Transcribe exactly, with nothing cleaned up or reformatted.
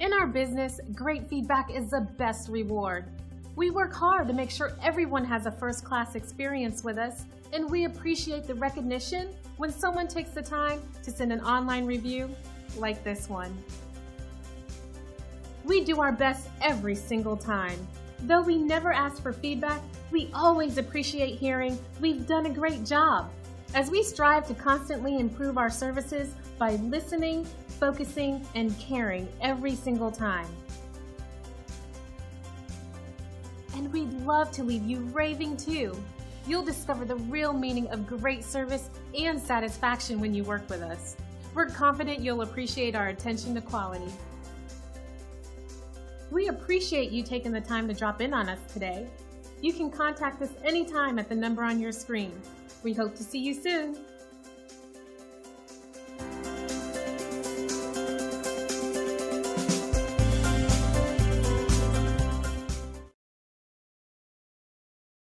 In our business, great feedback is the best reward. We work hard to make sure everyone has a first-class experience with us, and we appreciate the recognition when someone takes the time to send an online review like this one. We do our best every single time. Though we never ask for feedback, we always appreciate hearing we've done a great job, as we strive to constantly improve our services by listening, focusing, and caring every single time. And we'd love to leave you raving too. You'll discover the real meaning of great service and satisfaction when you work with us. We're confident you'll appreciate our attention to quality. We appreciate you taking the time to drop in on us today. You can contact us anytime at the number on your screen. We hope to see you soon.